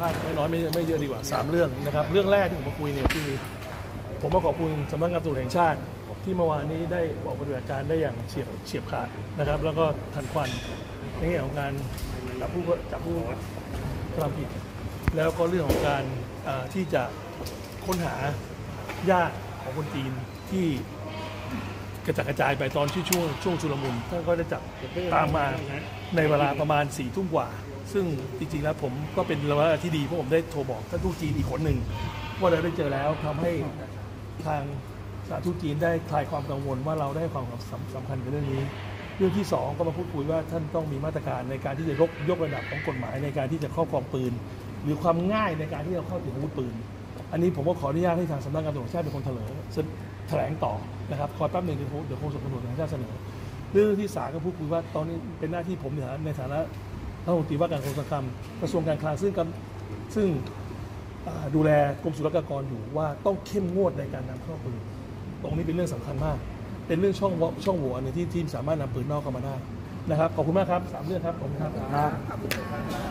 พลาดน้อยๆไม่เยอะดีกว่า3เรื่องนะครับเรื่องแรกที่ผมมาคุยเนี่ยคือผมมาขอบคุณสำนักงานตำรวจแห่งชาติที่เมื่อวานนี้ได้ออกปฏิบัติการได้อย่างเฉียบขาดนะครับแล้วก็ทันควันในเรื่องของการจับผู้กระทำผิดแล้วก็เรื่องของการที่จะค้นหาญาติของคนจีนที่กระจัดกระจายไปตอนช่วงชุลมุนท่านก็ได้จับตามมาในเวลาประมาณ4 ทุ่มกว่าซึ่งจริงๆแล้วผมก็เป็นเวลาที่ดีเพราะผมได้โทรบอกท่านทูตจีนอีกคนหนึ่งว่าเราได้เจอแล้วทำให้ทางสถานทูตจีนได้คลายความกังวลว่าเราได้ความสำคัญกับเรื่องนี้เรื่องที่2ก็มาพูดคุยว่าท่านต้องมีมาตรการในการที่จะยกระดับของกฎหมายในการที่จะครอบครองปืนหรือความง่ายในการที่จะเข้าถึงอาวุธปืนอันนี้ผมก็ขออนุญาตให้ทางสำนักงานตำรวจแห่งชาติเป็นคนแถลงต่อนะครับคอยแป๊บหนึ่งเดี๋ยวโฆษกตำรวจแห่งชาติเสนอเรื่องที่3ก็พูดคุยว่าตอนนี้เป็นหน้าที่ผมในฐานะรัฐมนตรีว่าการกระทรวงการคลังซึ่งดูแลกรมศุลกากรอยู่ว่าต้องเข้มงวดในการนำเข้าปืนตรงนี้เป็นเรื่องสำคัญมากเป็นเรื่องช่องโหว่ในที่ทีมสามารถนำปืนนอกเข้ามาได้นะครับขอบคุณมากครับ3 เรื่องครับผมครับ